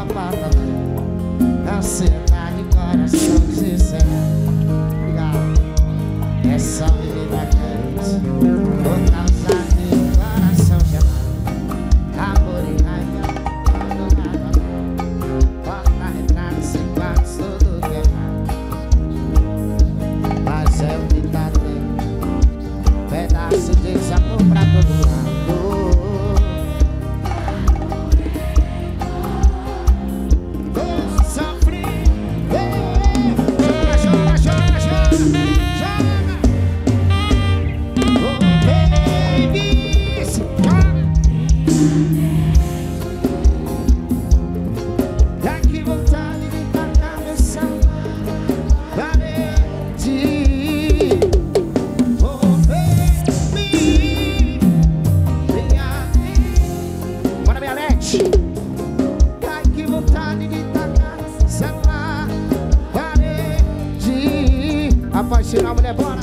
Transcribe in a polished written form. uma palavra pra sentar de coração sincero. Obrigado. Essa vida quente, vou causar meu coração gelado. Amor e raiva, bota retrato sem quartos, todo queimado. Mas é o que tá dentro, um pedaço desse amor pra todo lado. Apaixonar a mulher, bora!